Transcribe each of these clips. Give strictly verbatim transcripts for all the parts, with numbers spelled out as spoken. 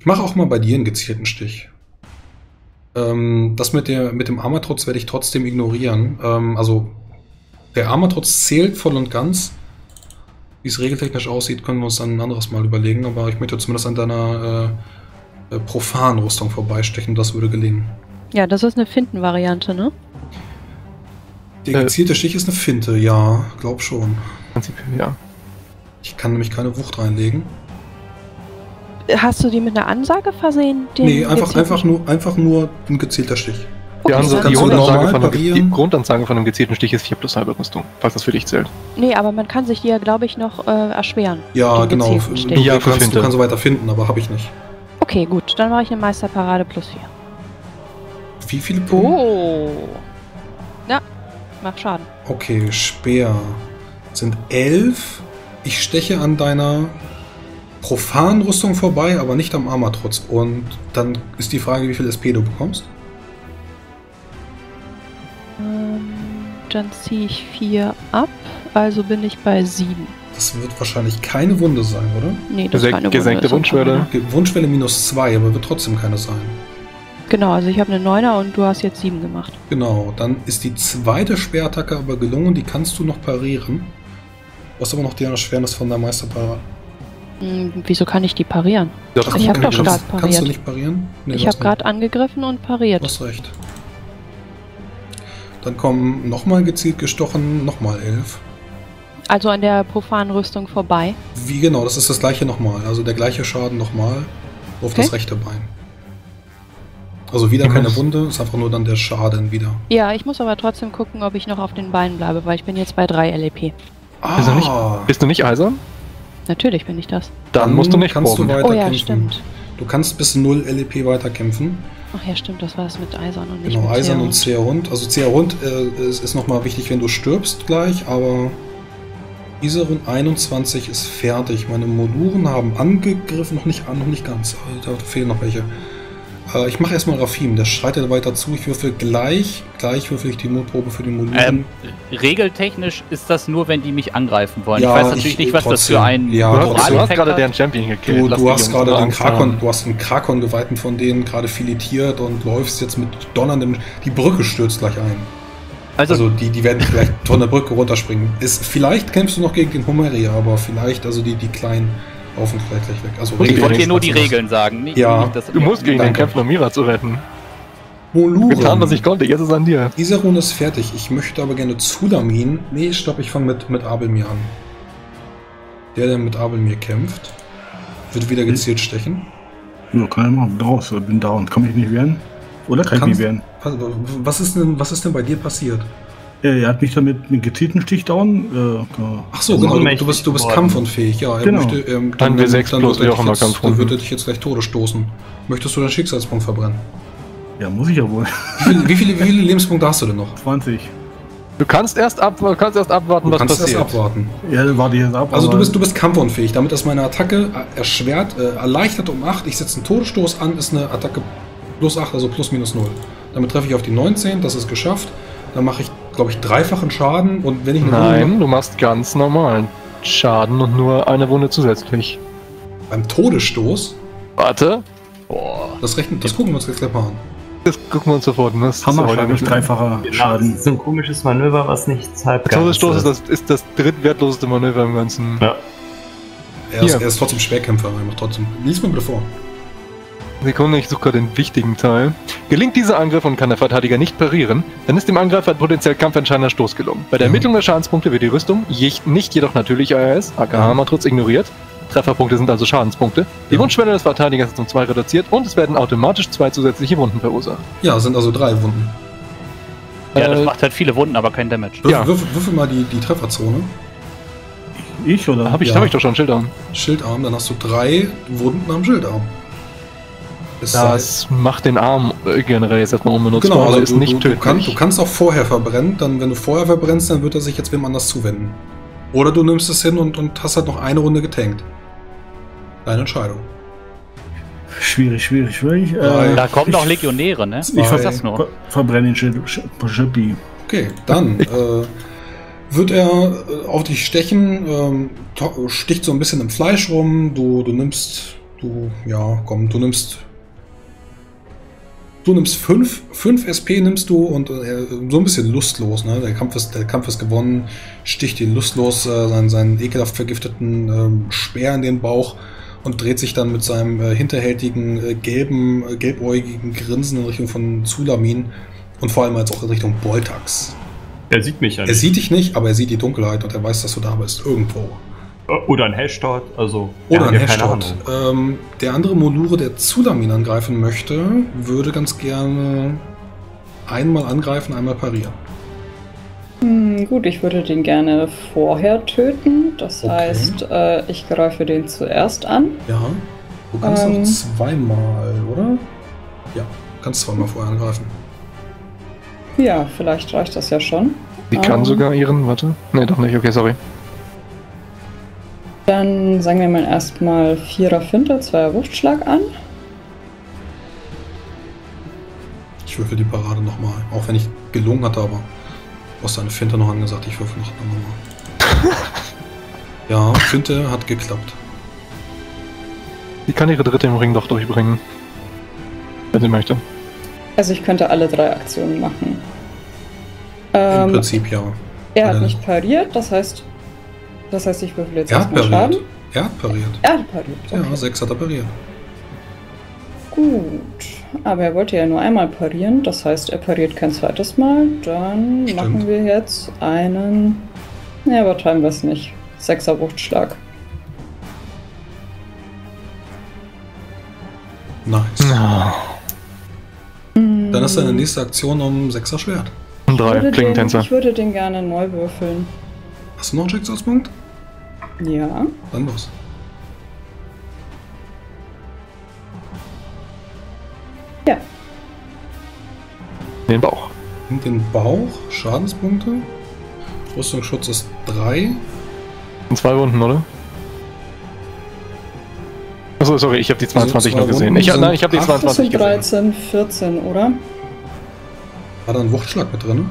Ich mache auch mal bei dir einen gezielten Stich. Ähm, das mit, der, mit dem Armatrotz werde ich trotzdem ignorieren. Ähm, also, der Armatrotz zählt voll und ganz. Wie es regeltechnisch aussieht, können wir uns dann ein anderes Mal überlegen. Aber ich möchte zumindest an deiner äh, Profanrüstung vorbeistechen. Das würde gelingen. Ja, das ist eine Finten-Variante, ne? Der gezielte äh, Stich ist eine Finte, ja. Glaub schon. Prinzipiell, ja. Ich kann nämlich keine Wucht reinlegen. Hast du die mit einer Ansage versehen? Nee, einfach, einfach, nur, einfach nur ein gezielter Stich. Okay, die, Ansage, die, Grundansage von einem, die Grundansage von einem gezielten Stich ist vier plus Halbrüstung, falls das für dich zählt. Nee, aber man kann sich die ja, glaube ich, noch äh, erschweren. Ja, genau. Du, ja, du, kannst, du kannst weiter finden, aber habe ich nicht. Okay, gut. Dann mache ich eine Meisterparade plus vier. Wie viele Punkte? Oh. Ja, macht Schaden. Okay, Speer. Sind elf. Ich steche an deiner Profanrüstung vorbei, aber nicht am Armatrotz. Und dann ist die Frage, wie viel S P du bekommst. Dann ziehe ich vier ab, also bin ich bei sieben. Das wird wahrscheinlich keine Wunde sein, oder? Nee, das ist keine gesenkte Wunschwelle. Wunschwelle minus zwei, aber wird trotzdem keine sein. Genau, also ich habe eine Neuner und du hast jetzt sieben gemacht. Genau, dann ist die zweite Speerattacke aber gelungen, die kannst du noch parieren. Du hast aber noch die Erschwernis von der Meisterparade. Hm, wieso kann ich die parieren? Ja, ich habe doch gerade pariert. Kannst du nicht parieren? Nee, ich habe gerade angegriffen und pariert. Du hast recht. Dann kommen nochmal gezielt gestochen, nochmal elf. Also an der profanen Rüstung vorbei? Wie genau, das ist das gleiche nochmal. Also der gleiche Schaden nochmal auf okay. das rechte Bein. Also wieder keine Wunde, ist einfach nur dann der Schaden wieder. Ja, ich muss aber trotzdem gucken, ob ich noch auf den Beinen bleibe, weil ich bin jetzt bei drei L E P. Ah. Bist du nicht, bist du nicht eisern? Natürlich bin ich das. Dann, dann musst du nicht kannst du weiter oh, ja, kämpfen. Stimmt. Du kannst bis null L E P weiterkämpfen. Ach ja, stimmt, das war es mit Eisern und nicht Genau, mit Eisern und Zährund. Also Zährund äh, ist, ist nochmal wichtig, wenn du stirbst gleich, aber Isarun einundzwanzig ist fertig. Meine Moluren haben angegriffen, noch nicht, noch nicht ganz. Da fehlen noch welche. Ich mache erstmal Rafim, der schreitet weiter zu. Ich würfel gleich, gleich würfel ich die Mutprobe für die Moluren. Ähm, regeltechnisch ist das nur, wenn die mich angreifen wollen. Ja, ich weiß natürlich ich, nicht, was trotzdem, das für ein ja, du, hast, du hast gerade deren Champion gekillt. Du, du hast gerade den Krakon, du hast einen Krakon-Geweihten von denen gerade filetiert und läufst jetzt mit donnerndem... Die Brücke stürzt gleich ein. Also, also die, die werden vielleicht von der Brücke runterspringen. Ist, vielleicht kämpfst du noch gegen den Homeria, aber vielleicht, also die, die kleinen... Auf und gleich weg. Also ich wollte dir nur die Regeln sagen. Nicht, ja, nicht, dass du musst gegen den Kämpfer Mira zu retten. Moluren. Getan, was ich konnte. Jetzt ist es an dir. Isarun ist fertig. Ich möchte aber gerne Zulamin. Nee, stopp. Ich fange mit, mit Abelmir an. Der, der mit Abelmir kämpft, wird wieder gezielt hm. stechen. Ja, kann ich machen. Raus. Ich bin down. Kann ich nicht wehren? Oder kann Kannst, ich nicht wehren? Was ist denn, was ist denn bei dir passiert? Er hat mich damit mit einem gezielten Stich down. Äh, genau. Ach so, genau. Du bist, du bist kampfunfähig, ja. Er genau. möchte, ähm, dann dann, dann, dann wird er dich, jetzt, dann wird er dich jetzt gleich Tode stoßen. Möchtest du deinen Schicksalspunkt verbrennen? Ja, muss ich ja wohl. Wie viele, wie viele, wie viele Lebenspunkte hast du denn noch? zwanzig. Du kannst erst, ab, kannst erst abwarten, du was kannst passiert. Erst abwarten. Ja, warte jetzt ab. Also du bist, du bist kampfunfähig. Damit ist meine Attacke erschwert, äh, erleichtert um acht. Ich setze einen Todesstoß an, ist eine Attacke plus acht, also plus minus null. Damit treffe ich auf die neunzehn, das ist geschafft. Dann mache ich, glaube ich, dreifachen Schaden und wenn ich eine Nein, Wunde... du machst ganz normalen Schaden und nur eine Wunde zusätzlich. Beim Todesstoß? Warte. Boah. Das, rechnen, das gucken wir uns jetzt gleich mal an. Das gucken wir uns sofort an. Das Hammerschlag ist dreifacher Schaden. Das ist ein komisches Manöver, was nichts halb Der Todesstoß ist das, ist das drittwertloseste Manöver im Ganzen. Ja. Er ist, er ist trotzdem Schwerkämpfer, aber er macht trotzdem... Lies mir bitte vor. Sekunde, ich suche gerade den wichtigen Teil. Gelingt dieser Angriff und kann der Verteidiger nicht parieren, dann ist dem Angreifer ein potenziell kampfentscheidender Stoß gelungen. Bei der Ermittlung der Schadenspunkte wird die Rüstung, nicht jedoch natürlich A R S, aka Armatrotz, ignoriert. Trefferpunkte sind also Schadenspunkte. Die ja. Wundschwelle des Verteidigers ist um zwei reduziert und es werden automatisch zwei zusätzliche Wunden verursacht. Ja, sind also drei Wunden. Ja, das äh, macht halt viele Wunden, aber kein Damage. Würfel, ja. würfel, würfel mal die, die Trefferzone. Ich, oder? Hab ich, ja. hab ich doch schon, Schildarm. Schildarm, dann hast du drei Wunden am Schildarm. Das, das macht den Arm generell jetzt erstmal unbenutzbar, genau, also ist du, nicht tödlich. Du, kann, du kannst auch vorher verbrennen, dann wenn du vorher verbrennst, dann wird er sich jetzt wem anders zuwenden. Oder du nimmst es hin und, und hast halt noch eine Runde getankt. Deine Entscheidung. Schwierig, schwierig, schwierig. Äh, da kommen noch Legionäre, ne? Ich ver das nur. Ver verbrenne den Schild. Okay, dann äh, wird er auf dich stechen, ähm, sticht so ein bisschen im Fleisch rum, du, du nimmst... Du, ja, komm, du nimmst... Du nimmst fünf, fünf S P nimmst du und äh, so ein bisschen lustlos, ne? Der Kampf ist, der Kampf ist gewonnen, sticht ihn lustlos äh, seinen, seinen ekelhaft vergifteten äh, Speer in den Bauch und dreht sich dann mit seinem äh, hinterhältigen, äh, gelben, äh, gelbäugigen Grinsen in Richtung von Zulamin und vor allem jetzt auch in Richtung Boltax. Er sieht mich ja nicht. Er sieht dich nicht, aber er sieht die Dunkelheit und er weiß, dass du da bist, irgendwo. Oder ein Hashtag, also... Oder ein Hashtag. Ähm, der andere Molure, der Zulamin angreifen möchte, würde ganz gerne einmal angreifen, einmal parieren. Hm, gut, ich würde den gerne vorher töten. Das okay. heißt, äh, ich greife den zuerst an. Ja, du kannst ähm, auch zweimal, oder? Ja, du kannst zweimal vorher angreifen. Ja, vielleicht reicht das ja schon. Die ähm, kann sogar ihren... Warte. Ne, doch nicht. Okay, sorry. Dann sagen wir mal erstmal Vierer Finter, Zweier Wuchtschlag an. Ich würfel die Parade nochmal, auch wenn ich gelungen hatte, aber du hast deine Finter noch angesagt, ich würfel noch nochmal. Ja, Finter hat geklappt. Die kann ihre dritte im Ring doch durchbringen, wenn sie möchte. Also ich könnte alle drei Aktionen machen. Im ähm, Prinzip ja. Er hat nicht pariert, das heißt... Das heißt, ich würfel jetzt erstmal Schaden. Er hat pariert. Er hat pariert. Okay. Ja, sechs hat er pariert. Gut. Aber er wollte ja nur einmal parieren. Das heißt, er pariert kein zweites Mal. Dann Stimmt. machen wir jetzt einen... Ja, übertreiben wir es nicht. Sechser Wuchtschlag. Nice. No. Dann ist deine nächste Aktion um Sechser Schwert. Um drei, Klingentänzer. Ich würde den gerne neu würfeln. Hast du noch einen Schicksalspunkt? Ja. Dann los. Ja. Den Bauch. Und den Bauch, Schadenspunkte. Rüstungsschutz ist drei. Und zwei Wunden, oder? Achso, sorry, ich habe die zweiundzwanzig also noch gesehen. Ich, nein, ich habe die zweiundzwanzig gesehen. dreizehn, vierzehn, oder? War da ein Wuchtschlag mit drin?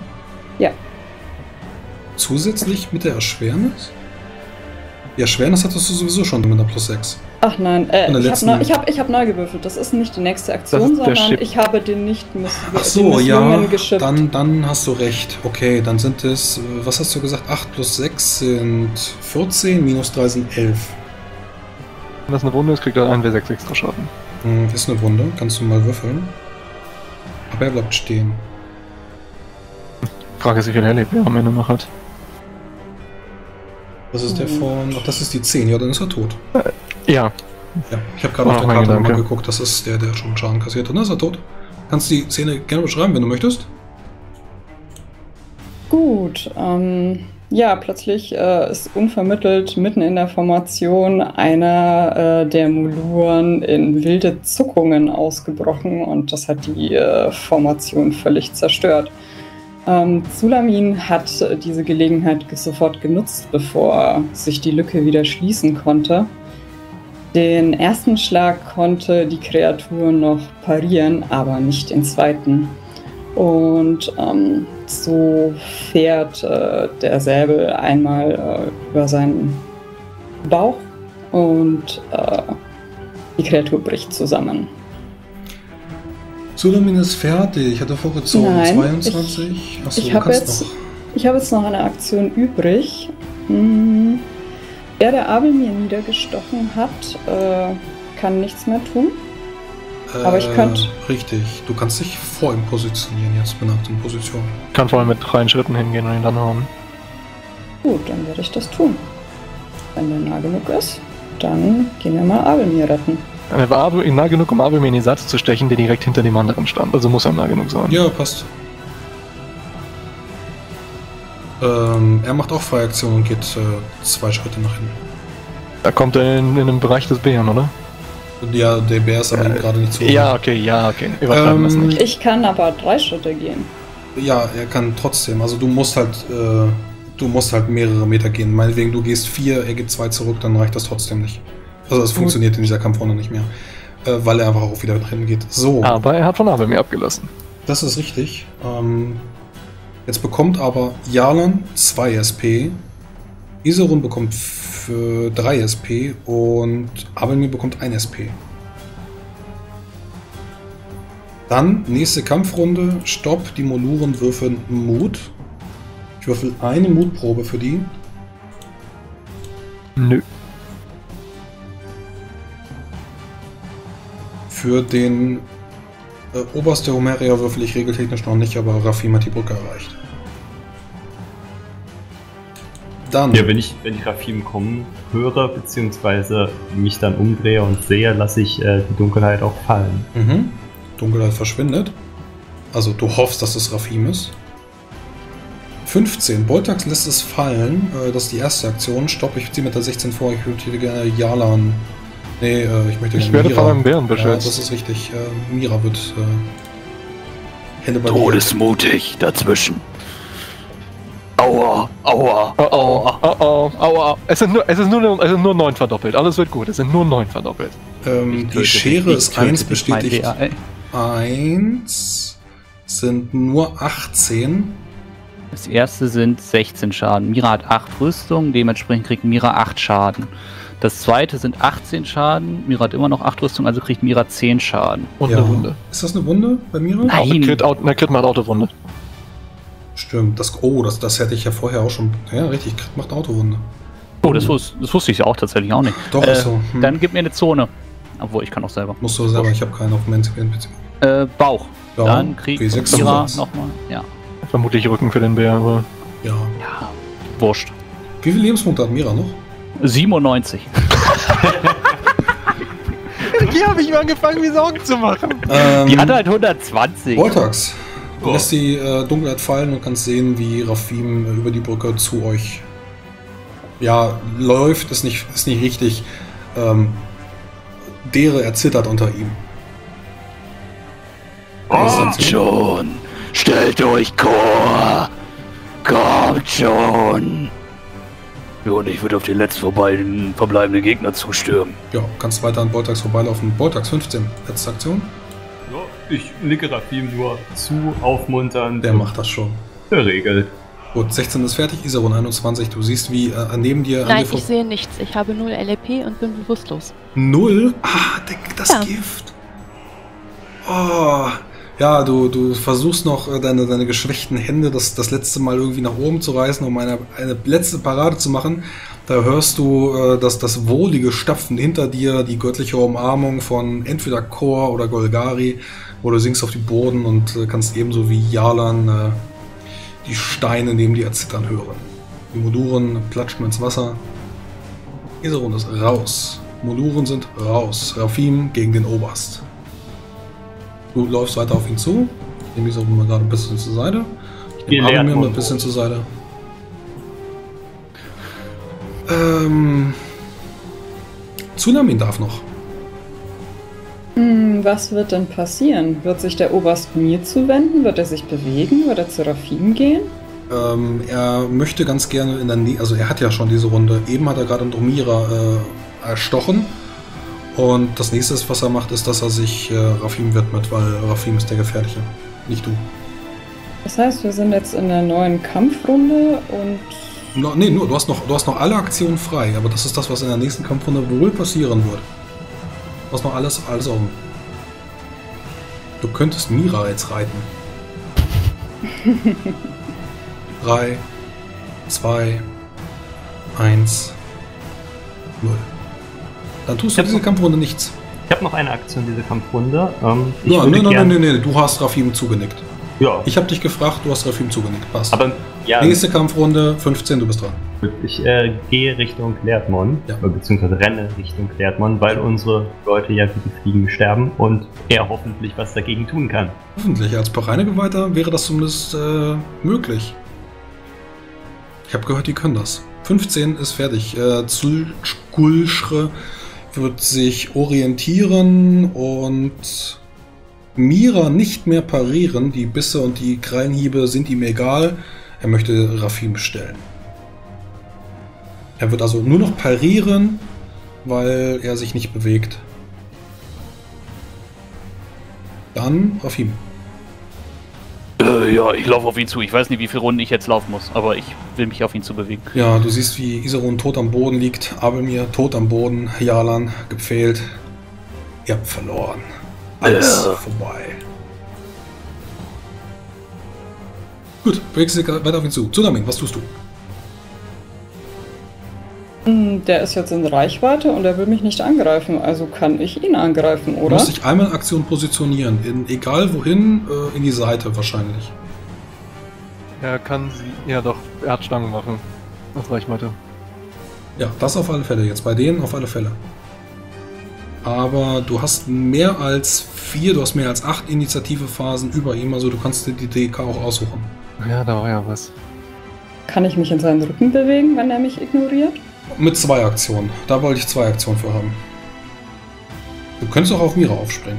Ja. Zusätzlich mit der Erschwernis? Die Erschwernis hattest du sowieso schon mit einer Plus sechs. Ach nein, äh, ich habe neu, hab, hab neu gewürfelt. Das ist nicht die nächste Aktion, sondern ich habe den nicht misslungen. Ach so, ja, dann, dann hast du recht. Okay, dann sind es, was hast du gesagt? acht plus sechs sind vierzehn, minus drei sind elf. Wenn das eine Wunde ist, kriegt er ein W sechs extra Schaden. Hm, ist eine Wunde, kannst du mal würfeln. Aber er bleibt stehen. Frage ist, wie viel Helleb er am Ende noch hat. Das ist der von... Ach, das ist die zehn. Ja, dann ist er tot. Äh, ja. Ja, ich habe gerade auf der Karte nochmal geguckt. Das ist der, der schon Schaden kassiert hat. Und dann ist er tot. Kannst die Szene gerne beschreiben, wenn du möchtest. Gut. Ähm, ja, plötzlich äh, ist unvermittelt mitten in der Formation einer äh, der Moluren in wilde Zuckungen ausgebrochen. Und das hat die äh, Formation völlig zerstört. Ähm, Zulamin hat äh, diese Gelegenheit sofort genutzt, bevor sich die Lücke wieder schließen konnte. Den ersten Schlag konnte die Kreatur noch parieren, aber nicht den zweiten. Und ähm, so fährt äh, der Säbel einmal äh, über seinen Bauch und äh, die Kreatur bricht zusammen. Zulamin ist fertig. Ich hatte vorgezogen. Nein, zweiundzwanzig. Achso, ich habe jetzt, hab jetzt noch eine Aktion übrig. Hm. Der, der Abelmir niedergestochen hat, äh, kann nichts mehr tun. Äh, Aber ich könnte. Richtig. Du kannst dich vor ihm positionieren, jetzt mit einer aktiven Position. Ich kann vor allem mit drei Schritten hingehen und ihn dann hauen. Gut, dann werde ich das tun. Wenn der nah genug ist, dann gehen wir mal Abelmir retten. Er war nah genug, um Abelmir in den Satz zu stechen, der direkt hinter dem anderen stand. Also muss er nah genug sein. Ja, passt. Ähm, er macht auch freie Aktion und geht äh, zwei Schritte nach hinten. Da kommt er in, in den Bereich des Bären, oder? Ja, der Bär ist aber äh, gerade nicht zu. Ja, okay, ja, okay. Übertreiben wir ähm, nicht. Ich kann aber drei Schritte gehen. Ja, er kann trotzdem. Also du musst halt, äh, du musst halt mehrere Meter gehen. Meinetwegen, du gehst vier, er geht zwei zurück, dann reicht das trotzdem nicht. Also das funktioniert in dieser Kampfrunde nicht mehr, äh, weil er einfach auch wieder drin geht. So. Aber er hat von Abelmir abgelassen. Das ist richtig. Ähm, jetzt bekommt aber Yarlan zwei S P, Isarun bekommt für drei S P und Abelmir bekommt ein S P. Dann nächste Kampfrunde, Stopp, die Moluren würfeln Mut. Ich würfel eine Mutprobe für die. Nö. Für den äh, oberste Homeria würfel ich regeltechnisch noch nicht, aber Rafim hat die Brücke erreicht. Dann. Ja, wenn ich, wenn ich Rafim kommen höre, beziehungsweise mich dann umdrehe und sehe, lasse ich äh, die Dunkelheit auch fallen. Mhm. Dunkelheit verschwindet. Also du hoffst, dass es Rafim ist. fünfzehn. Boltax lässt es fallen. Äh, das ist die erste Aktion. Stopp, ich ziehe mit der sechzehn vor. Ich würde gerne Yarlan. Nee, äh, ich möchte gerne Ich werde Mira. Von einem Bären beschützt. Ja, das ist richtig. Äh, Mira wird äh, Hände bei Todesmutig dazwischen. Aua, aua, aua, aua, aua, aua. Es sind nur, es ist nur, es sind nur neun verdoppelt. Alles wird gut. Es sind nur neun verdoppelt. Ähm, die Schere ist eins bestätigt. eins sind nur achtzehn. Das erste sind sechzehn Schaden. Mira hat acht Rüstung, dementsprechend kriegt Mira acht Schaden. Das zweite sind achtzehn Schaden. Mira hat immer noch acht Rüstung, also kriegt Mira zehn Schaden. Und ja. Eine Wunde. Ist das eine Wunde bei Mira? Nein. Na, Crit macht Autowunde. Stimmt. Das, oh, das, das hätte ich ja vorher auch schon. Ja, richtig. Crit macht Autowunde. Oh, das, wus das wusste ich ja auch tatsächlich auch nicht. Doch, äh, so. Hm. Dann gib mir eine Zone. Obwohl, ich kann auch selber. Musst du selber, ich habe keinen auf dem N P C. Äh, Bauch. Ja, dann kriegt Mira nochmal. Ja. Vermutlich Rücken für den Bär, aber... Ja. Ja, wurscht. Wie viele Lebenspunkte hat Mira noch? siebenundneunzig. Hier habe ich mir angefangen, mir Sorgen zu machen. Ähm, die hat halt hundertzwanzig. Voltax. Du lässt die äh, Dunkelheit fallen und kannst sehen, wie Rafim äh, über die Brücke zu euch... Ja, läuft, ist nicht, ist nicht richtig. Ähm, Dere erzittert unter ihm. Kommt schon! Stellt euch Kor! Kommt schon! Ja, und ich würde auf den letzten verbleibenden, verbleibenden Gegner zustürmen. Ja, kannst weiter an Boltax vorbeilaufen. Boltax fünfzehn, letzte Aktion. Ja, ich nicke Rafim nur zu, aufmuntern. Der macht das schon. Der regelt. Gut, sechzehn ist fertig, Isarun einundzwanzig, du siehst wie äh, neben dir... Nein, ich sehe nichts, ich habe null L E P und bin bewusstlos. Null? Ah, das ja. Gift! Oh, ja, du, du versuchst noch deine, deine geschwächten Hände das, das letzte Mal irgendwie nach oben zu reißen, um eine, eine letzte Parade zu machen. Da hörst du äh, das, das wohlige Stapfen hinter dir, die göttliche Umarmung von entweder Kor oder Golgari, wo du sinkst auf den Boden und äh, kannst ebenso wie Yarlan... Äh, die Steine neben die erzittern hören. Die Moluren platschen ins Wasser. Isarun ist raus. Moluren sind raus. Rafim gegen den Oberst. Du läufst weiter auf ihn zu. Ich nehme Isarun mal gerade ein bisschen zur Seite. Ich nehme Abelmir mal ein bisschen zur Seite. Ähm. Zulamin darf noch. Was wird denn passieren? Wird sich der Oberst mir zuwenden? Wird er sich bewegen? Wird er zu Rafim gehen? Ähm, er möchte ganz gerne in der Nähe... Also er hat ja schon diese Runde. Eben hat er gerade einen Dromira äh, erstochen. Und das nächste, was er macht, ist, dass er sich äh, Rafim widmet, weil Rafim ist der Gefährliche. Nicht du. Das heißt, wir sind jetzt in der neuen Kampfrunde und... No, nee, nur, du hast, noch, du hast noch alle Aktionen frei. Aber das ist das, was in der nächsten Kampfrunde wohl passieren wird. Was noch alles, alles um. Du könntest Mira jetzt reiten. drei, zwei, eins, null. Dann tust du diese Kampfrunde nichts. Ich habe noch eine Aktion, diese Kampfrunde. Ähm, ja, nein, nein, nein, nein, du hast Rafim zugenickt. Ja. Ich habe dich gefragt, du hast Rafim zugenickt. Passt. Aber, ja, nächste Kampfrunde, fünfzehn, du bist dran. Ich äh, gehe Richtung Leatmon, ja. Beziehungsweise renne Richtung Leatmon, weil unsere Leute ja wie die Fliegen sterben und er hoffentlich was dagegen tun kann. Hoffentlich, als Peraine-Geweihter wäre das zumindest äh, möglich. Ich habe gehört, die können das. fünfzehn ist fertig. Äh, Zulschre wird sich orientieren und... Mira nicht mehr parieren, die Bisse und die Krallenhiebe sind ihm egal. Er möchte Rafim stellen. Er wird also nur noch parieren, weil er sich nicht bewegt. Dann Rafim. Äh, Äh, ja, ich laufe auf ihn zu. Ich weiß nicht, wie viele Runden ich jetzt laufen muss, aber ich will mich auf ihn zu bewegen. Ja, du siehst, wie Isarun tot am Boden liegt, Abelmir tot am Boden, Yarlan gepfählt. Ihr habt verloren. Alles äh. vorbei. Gut, bewegst du weiter auf ihn zu. Zulamin, was tust du? Der ist jetzt in Reichweite und er will mich nicht angreifen, also kann ich ihn angreifen, oder? Du musst dich einmal in Aktion positionieren, in, egal wohin, äh, in die Seite wahrscheinlich. Er kann sie, ja doch, er hat Stangen machen, aus Reichweite. Ja, das auf alle Fälle jetzt, bei denen auf alle Fälle. Aber du hast mehr als vier, du hast mehr als acht Initiativephasen über ihm, also du kannst dir die D K auch aussuchen. Ja, da war ja was. Kann ich mich in seinen Rücken bewegen, wenn er mich ignoriert? Mit zwei Aktionen. Da wollte ich zwei Aktionen für haben. Du könntest auch auf Mira aufspringen.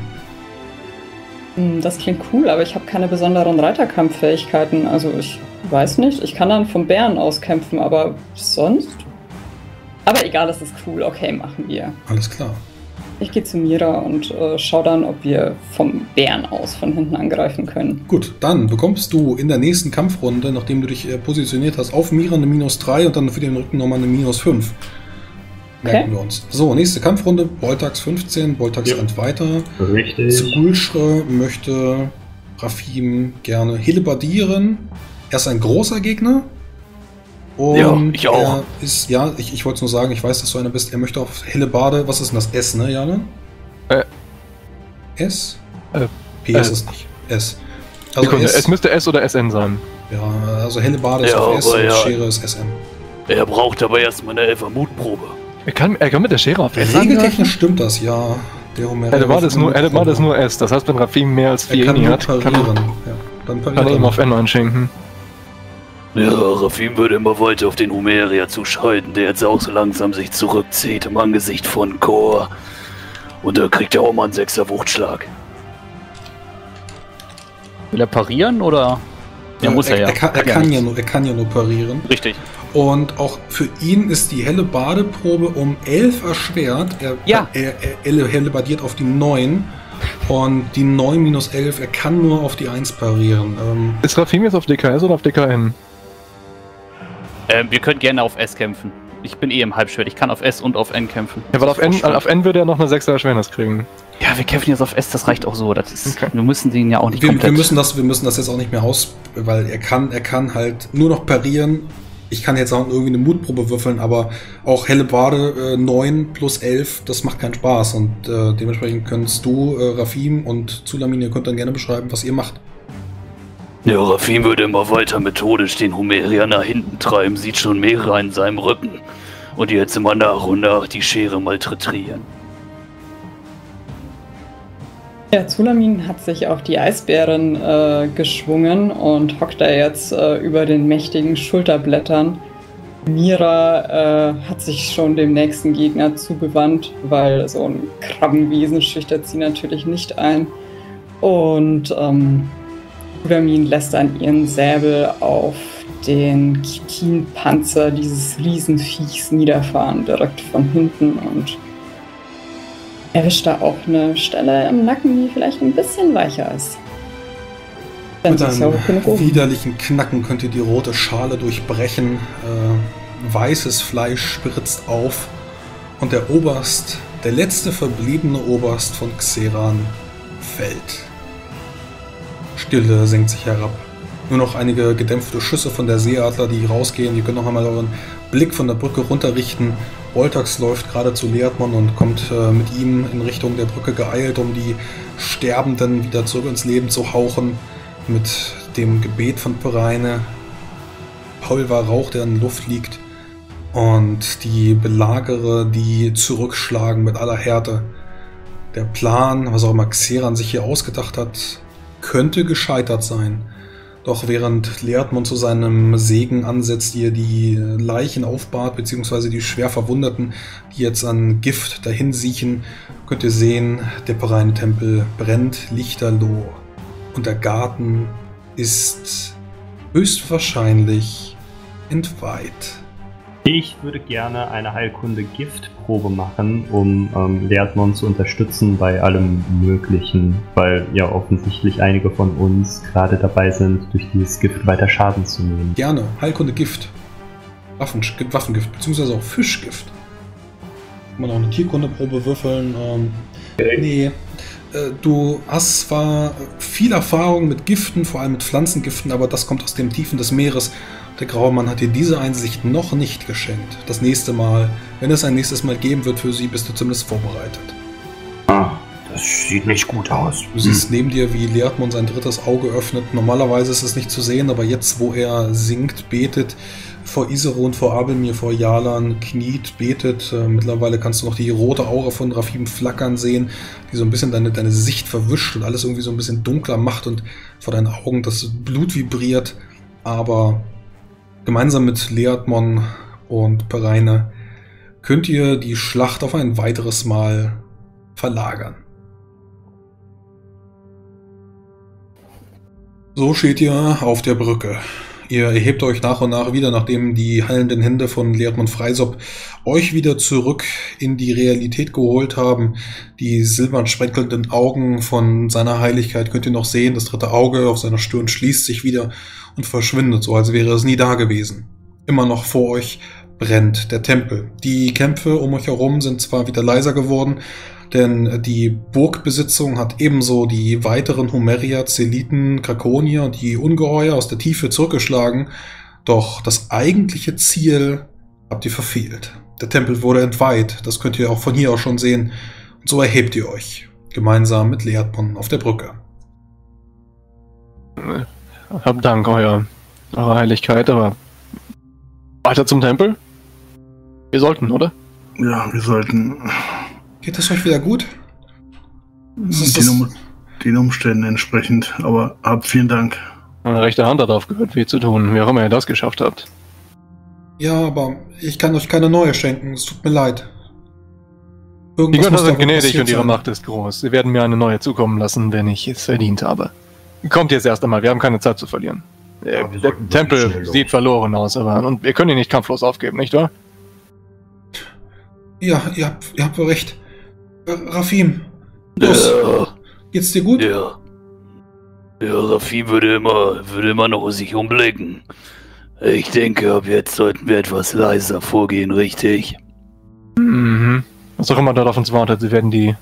Das klingt cool, aber ich habe keine besonderen Reiterkampffähigkeiten. Also ich weiß nicht. Ich kann dann vom Bären aus kämpfen, aber sonst? Aber egal, das ist cool. Okay, machen wir. Alles klar. Ich gehe zu Mira und äh, schaue dann, ob wir vom Bären aus von hinten angreifen können. Gut, dann bekommst du in der nächsten Kampfrunde, nachdem du dich äh, positioniert hast, auf Mira eine minus drei und dann für den Rücken nochmal eine minus fünf. Merken okay. wir uns. So, nächste Kampfrunde, Boltax fünfzehn, Boltax ja. rennt weiter. Richtig. Zgulschre möchte Rafim gerne hillebardieren. Er ist ein großer Gegner. Und ja, ich auch. Er ist, ja, ich, ich wollte es nur sagen, ich weiß, dass du einer bist. Er möchte auf Hillebarde. Was ist denn das? S, ne, Jana? Äh. S? Äh. P ist äh. es nicht. S. Also Sekunde, S. Es müsste S oder S N sein. Ja, also Hillebarde ja, ist auf S und ja. Schere ist S N. Er braucht aber erstmal eine Elfermutprobe. Er kann, er kann mit der Schere auf S N. Regeltechnisch stimmt das, ja. Der Hillebarde ist, ist nur S. Das heißt, wenn Rafim mehr als vier Inni hat, kann er, ja. Dann kann er ihm auf N einschenken. Ja, Rafim würde immer weiter auf den Hummeria zuschreiten, der jetzt auch so langsam sich zurückzieht im Angesicht von Kor. Und da kriegt er auch mal einen sechser Wuchtschlag. Will er parieren oder? Ja, ja, muss er, er ja. Er kann, er, kann ja nur, er kann ja nur parieren. Richtig. Und auch für ihn ist die helle Badeprobe um elf erschwert. Er, ja. er, er, er helle badiert auf die neun. Und die neun minus elf, er kann nur auf die eins parieren. Ähm, ist Rafim jetzt auf D K S oder auf D K N? Ähm, wir können gerne auf S kämpfen. Ich bin eh im Halbschwert. Ich kann auf S und auf N kämpfen. Ja, weil auf N, auf N würde er noch eine sechser Schwernis kriegen. Ja, wir kämpfen jetzt auf S, das reicht auch so. Das ist, okay. Wir müssen den ja auch nicht wir, komplett... Wir müssen, das, wir müssen das jetzt auch nicht mehr aus... Weil er kann, er kann halt nur noch parieren. Ich kann jetzt auch irgendwie eine Mutprobe würfeln, aber auch Hellebarde äh, neun plus elf, das macht keinen Spaß. Und äh, dementsprechend könntest du, äh, Rafim und Zulamin, ihr könnt dann gerne beschreiben, was ihr macht. Ja, Rafim würde immer weiter methodisch den Hummeria nach hinten treiben, sieht schon mehrere in seinem Rücken. Und jetzt immer nach und nach die Schere malträtieren. Ja, Zulamin hat sich auf die Eisbären äh, geschwungen und hockt da jetzt äh, über den mächtigen Schulterblättern. Mira äh, hat sich schon dem nächsten Gegner zugewandt, weil so ein Krabbenwesen schüchtert sie natürlich nicht ein. Und ähm, Zulamin lässt an ihren Säbel auf den Chitinpanzer dieses Riesenviechs niederfahren, direkt von hinten, und erwischt da auch eine Stelle im Nacken, die vielleicht ein bisschen weicher ist. Dann Mit einem ja widerlichen Knacken könnt ihr die rote Schale durchbrechen. Äh, weißes Fleisch spritzt auf. Und der Oberst, der letzte verbliebene Oberst von Xeraan, fällt. Stille senkt sich herab. Nur noch einige gedämpfte Schüsse von der Seeadler, die rausgehen. Ihr könnt noch einmal euren Blick von der Brücke runterrichten. Boltax läuft gerade zu Leatmon und kommt äh, mit ihm in Richtung der Brücke geeilt, um die Sterbenden wieder zurück ins Leben zu hauchen. Mit dem Gebet von Peraine, Pulverrauch, der in der Luft liegt. Und die Belagerer, die zurückschlagen mit aller Härte. Der Plan, was auch immer Xeraan sich hier ausgedacht hat, könnte gescheitert sein. Doch während Leatmon zu seinem Segen ansetzt, ihr die Leichen aufbart, beziehungsweise die schwer Verwundeten, die jetzt an Gift dahin siechen, könnt ihr sehen, der Peraine-Tempel brennt lichterloh. Und der Garten ist höchstwahrscheinlich entweiht. Ich würde gerne eine Heilkunde-Giftprobe machen, um ähm, Leatmon zu unterstützen bei allem Möglichen, weil ja offensichtlich einige von uns gerade dabei sind, durch dieses Gift weiter Schaden zu nehmen. Gerne. Heilkunde-Gift. Waffen, Waffengift, beziehungsweise auch Fischgift. Kann man auch eine Tierkundeprobe würfeln. Ähm, okay. Nee. Du hast zwar viel Erfahrung mit Giften, vor allem mit Pflanzengiften, aber das kommt aus den Tiefen des Meeres. Der graue Mann hat dir diese Einsicht noch nicht geschenkt. Das nächste Mal, wenn es ein nächstes Mal geben wird für sie, bist du zumindest vorbereitet. Ah, das sieht nicht gut aus. Du siehst hm. neben dir, wie Leatmon sein drittes Auge öffnet. Normalerweise ist es nicht zu sehen, aber jetzt, wo er singt, betet, vor Isarun, vor Abelmir, vor Yarlan kniet, betet. Äh, mittlerweile kannst du noch die rote Aura von Rafim flackern sehen, die so ein bisschen deine, deine Sicht verwischt und alles irgendwie so ein bisschen dunkler macht und vor deinen Augen das Blut vibriert. Aber gemeinsam mit Leatmon und Peraine könnt ihr die Schlacht auf ein weiteres Mal verlagern. So steht ihr auf der Brücke. Ihr erhebt euch nach und nach wieder, nachdem die hallenden Hände von Leatmon Phraisop euch wieder zurück in die Realität geholt haben. Die silbern sprenkelnden Augen von seiner Heiligkeit könnt ihr noch sehen. Das dritte Auge auf seiner Stirn schließt sich wieder und verschwindet, so als wäre es nie da gewesen. Immer noch vor euch brennt der Tempel. Die Kämpfe um euch herum sind zwar wieder leiser geworden, denn die Burgbesitzung hat ebenso die weiteren Humerier, Zeliten, Krakonier und die Ungeheuer aus der Tiefe zurückgeschlagen, doch das eigentliche Ziel habt ihr verfehlt. Der Tempel wurde entweiht, das könnt ihr auch von hier aus schon sehen, und so erhebt ihr euch, gemeinsam mit Leatmon auf der Brücke. Hab Dank, euer, eure Heiligkeit, aber weiter zum Tempel? Wir sollten, oder? Ja, wir sollten... Geht es euch wieder gut? Den, um, den Umständen entsprechend, aber habt vielen Dank. Meine rechte Hand hat aufgehört, viel zu tun, wie auch immer ihr das geschafft habt. Ja, aber ich kann euch keine neue schenken, es tut mir leid. Irgendwas die Götter sind gnädig und ihre sein. Macht ist groß. Sie werden mir eine neue zukommen lassen, wenn ich es verdient habe. Kommt jetzt erst einmal, wir haben keine Zeit zu verlieren. Ja, äh, der Tempel sieht verloren aus, aber und wir können ihn nicht kampflos aufgeben, nicht wahr? Ja, ihr habt, ihr habt recht. Rafim, los, ja. Geht's dir gut? Ja, ja, Rafim würde immer, würde immer noch sich umblicken. Ich denke, ab jetzt sollten wir etwas leiser vorgehen, richtig? Mhm. Was auch immer dort auf uns wartet, sie werden die,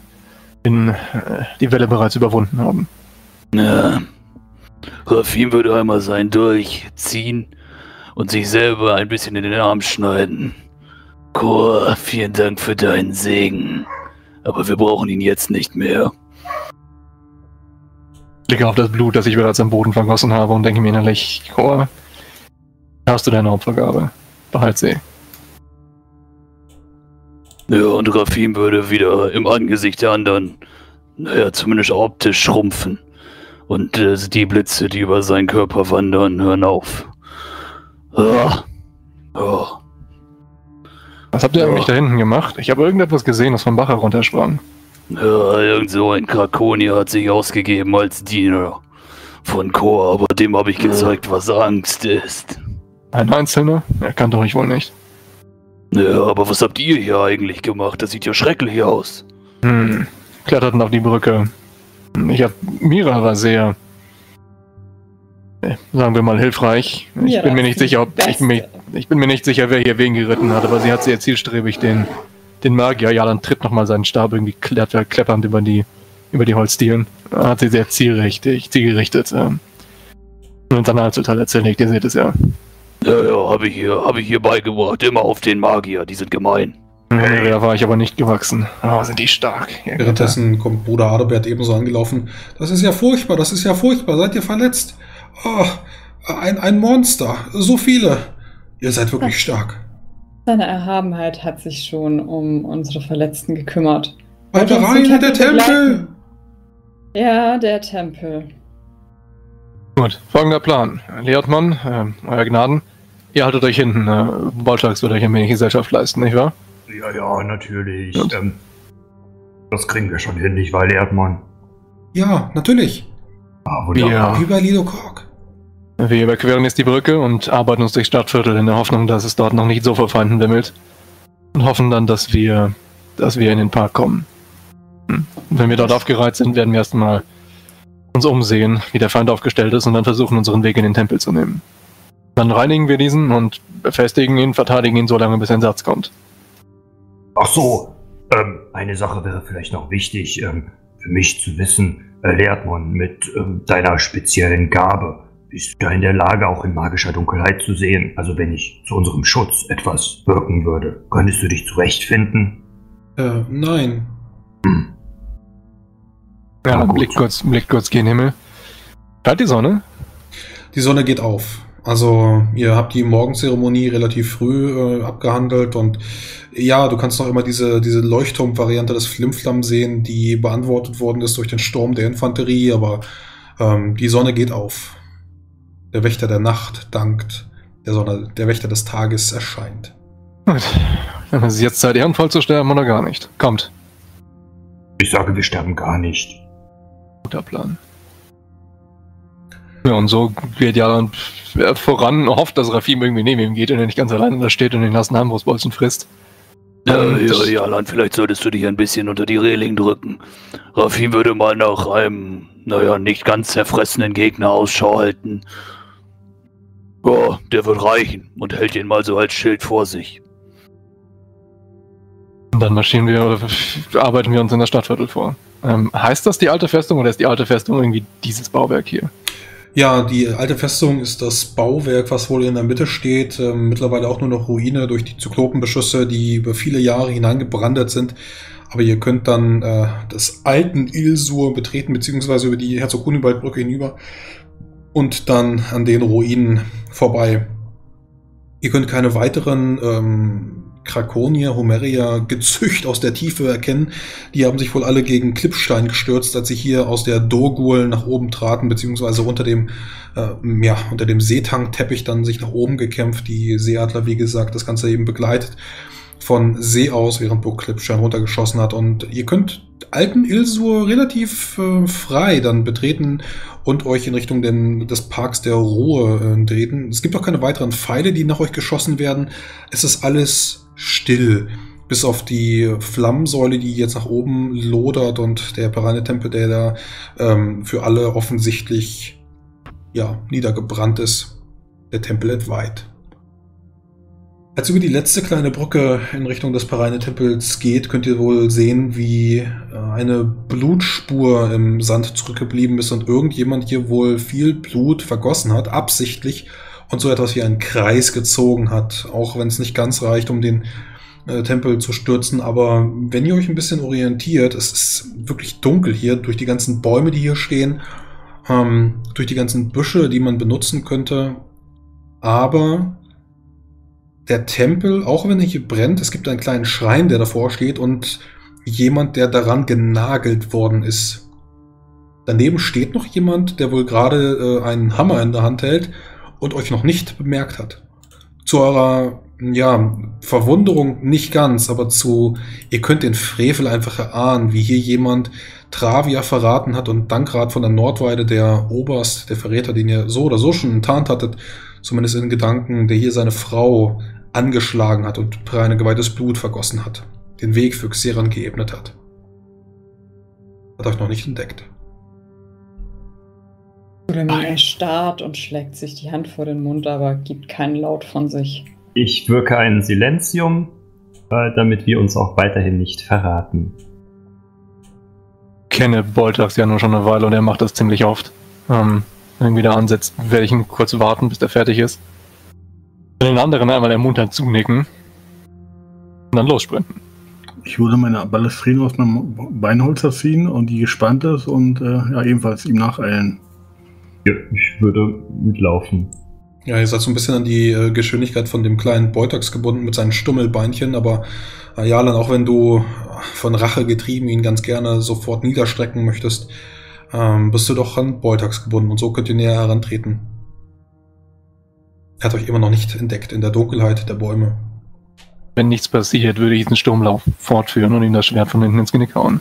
in, die Welle bereits überwunden haben. Ja, Rafim würde einmal sein durchziehen und sich selber ein bisschen in den Arm schneiden. Kor, vielen Dank für deinen Segen. Aber wir brauchen ihn jetzt nicht mehr. Ich blicke auf das Blut, das ich bereits am Boden vergossen habe und denke mir innerlich, Kor, hast du deine Opfergabe. Behalt sie. Ja, und Rafim würde wieder im Angesicht der anderen, naja, zumindest optisch schrumpfen. Und äh, die Blitze, die über seinen Körper wandern, hören auf. Ah. Ah. Was habt ihr ja. eigentlich da hinten gemacht? Ich habe irgendetwas gesehen, das vom Bach heruntersprang. Ja, irgend so ein Krakonier hat sich ausgegeben als Diener von Kor, aber dem habe ich gezeigt, ja. was Angst ist. Ein Einzelner? Er kannte euch wohl nicht. Ja, aber was habt ihr hier eigentlich gemacht? Das sieht ja schrecklich aus. Hm, kletterten auf die Brücke. Ich hab... Mira war sehr... sagen wir mal hilfreich. Ich ja, bin mir nicht sicher, ob ich, mich, ich bin mir nicht sicher, wer hier wen geritten hat, aber sie hat sehr zielstrebig den, den Magier. Ja, dann tritt nochmal seinen Stab irgendwie klettert, kleppernd über die, über die Holzdielen. Hat sie sehr zielrichtig, zielgerichtet. Äh, und dann halt total erzählt, ihr seht es ja. Ja, ja, habe ich hier, habe ich hier beigebracht. Immer auf den Magier, die sind gemein. Hey. Da war ich aber nicht gewachsen. Oh, sind die stark. Währenddessen kommt Bruder Adelbert ebenso angelaufen. Das ist ja furchtbar, das ist ja furchtbar. Seid ihr verletzt? Oh, ein, ein Monster. So viele. Ihr seid wirklich stark. Seine Erhabenheit hat sich schon um unsere Verletzten gekümmert. Weiter rein, der Tempel! Ja, der Tempel. Gut, folgender Plan. Leatmon, äh, euer Gnaden, ihr haltet euch hinten. Äh, Bolschax wird euch ein wenig Gesellschaft leisten, nicht wahr? Ja, ja, natürlich. Ähm, das kriegen wir schon hin, nicht wahr, Leatmon? Ja, natürlich. Ah, wunderbar. Wie bei Lido Kork. Wir überqueren jetzt die Brücke und arbeiten uns durch Stadtviertel in der Hoffnung, dass es dort noch nicht so vor Feinden wimmelt. Und hoffen dann, dass wir, dass wir in den Park kommen. Und wenn wir dort aufgereiht sind, werden wir erstmal uns umsehen, wie der Feind aufgestellt ist, und dann versuchen, unseren Weg in den Tempel zu nehmen. Dann reinigen wir diesen und befestigen ihn, verteidigen ihn so lange, bis ein Satz kommt. Ach so, ähm, eine Sache wäre vielleicht noch wichtig, ähm, für mich zu wissen, äh, Leatmon, mit ähm, deiner speziellen Gabe. Bist du ja in der Lage, auch in magischer Dunkelheit zu sehen? Also wenn ich zu unserem Schutz etwas wirken würde, könntest du dich zurechtfinden? Äh, nein. Hm. Ja, Blick kurz, Blick kurz gen Himmel. Scheint die Sonne? Die Sonne geht auf. Also ihr habt die Morgenzeremonie relativ früh äh, abgehandelt und ja, du kannst noch immer diese, diese Leuchtturm-Variante des Flimflamm sehen, die beantwortet worden ist durch den Sturm der Infanterie, aber ähm, die Sonne geht auf. Der Wächter der Nacht dankt der Sonne, der Wächter des Tages erscheint. Gut, dann ist es jetzt Zeit, ehrenvoll zu sterben oder gar nicht. Kommt. Ich sage, wir sterben gar nicht. Guter Plan. Ja, und so geht Yarlan voran, hofft, dass Rafim irgendwie neben ihm geht und er nicht ganz alleine da steht und den nassen Armbrustbolzen frisst. Ja, ähm, ja, Yarlan, vielleicht solltest du dich ein bisschen unter die Reling drücken. Rafim würde mal nach einem, naja, nicht ganz zerfressenen Gegner Ausschau halten. Ja, der wird reichen und hält ihn mal so als Schild vor sich. Dann marschieren wir oder arbeiten wir uns in das Stadtviertel vor. Ähm, heißt das die alte Festung oder ist die alte Festung irgendwie dieses Bauwerk hier? Ja, die alte Festung ist das Bauwerk, was wohl in der Mitte steht. Ähm, mittlerweile auch nur noch Ruine durch die Zyklopenbeschüsse, die über viele Jahre hineingebrandet sind. Aber ihr könnt dann äh, das alten Ilsur betreten, beziehungsweise über die Herzog-Kunibald-Brücke hinüber und dann an den Ruinen vorbei. Ihr könnt keine weiteren ähm, Krakonier, Homeria, Gezücht aus der Tiefe erkennen. Die haben sich wohl alle gegen Klipstein gestürzt, als sie hier aus der Dorgul nach oben traten, beziehungsweise unter dem, äh, ja, unter dem Seetang-Teppich dann sich nach oben gekämpft. Die Seeadler, wie gesagt, das Ganze eben begleitet von See aus, während Burg Klipstein runtergeschossen hat. Und ihr könnt alten Ilsur relativ äh, frei dann betreten und euch in Richtung den, des Parks der Ruhe äh, treten. Es gibt auch keine weiteren Pfeile, die nach euch geschossen werden. Es ist alles still, bis auf die Flammensäule, die jetzt nach oben lodert und der Peraine-Tempel, der da ähm, für alle offensichtlich ja, niedergebrannt ist. Der Tempel entweiht. Als ihr über die letzte kleine Brücke in Richtung des Peraine-Tempels geht, könnt ihr wohl sehen, wie eine Blutspur im Sand zurückgeblieben ist und irgendjemand hier wohl viel Blut vergossen hat, absichtlich, und so etwas wie einen Kreis gezogen hat, auch wenn es nicht ganz reicht, um den äh, Tempel zu stürzen. Aber wenn ihr euch ein bisschen orientiert, es ist wirklich dunkel hier, durch die ganzen Bäume, die hier stehen, ähm, durch die ganzen Büsche, die man benutzen könnte, aber der Tempel, auch wenn er hier brennt, es gibt einen kleinen Schrein, der davor steht und jemand, der daran genagelt worden ist. Daneben steht noch jemand, der wohl gerade äh, einen Hammer in der Hand hält und euch noch nicht bemerkt hat. Zu eurer, ja, Verwunderung nicht ganz, aber zu, ihr könnt den Frevel einfach erahnen, wie hier jemand Travia verraten hat und Dankrat von der Nordweide, der Oberst, der Verräter, den ihr so oder so schon enttarnt hattet, zumindest in Gedanken, der hier seine Frau angeschlagen hat und Peraine-Geweihtes Blut vergossen hat, den Weg für Xeraan geebnet hat. Hat euch noch nicht entdeckt. Zulamin erstarrt und schlägt sich die Hand vor den Mund, aber gibt keinen Laut von sich. Ich wirke ein Silenzium, damit wir uns auch weiterhin nicht verraten. Ich kenne Boltax ja nur schon eine Weile und er macht das ziemlich oft. Ähm, wenn er wieder ansetzt, werde ich ihn kurz warten, bis er fertig ist. Den anderen einmal ermuntert zunicken und dann lossprinten. Ich würde meine Balustrine aus meinem Beinholzer ziehen und die gespannt ist und äh, ja, ebenfalls ihm nacheilen. Ja, ich würde mitlaufen. Ja, ihr seid so ein bisschen an die äh, Geschwindigkeit von dem kleinen Boltax gebunden mit seinen Stummelbeinchen, aber äh, Yarlan, auch wenn du von Rache getrieben ihn ganz gerne sofort niederstrecken möchtest, ähm, bist du doch an Boltax gebunden und so könnt ihr näher herantreten. Er hat euch immer noch nicht entdeckt in der Dunkelheit der Bäume. Wenn nichts passiert, würde ich diesen Sturmlauf fortführen und ihm das Schwert von hinten ins Genick hauen.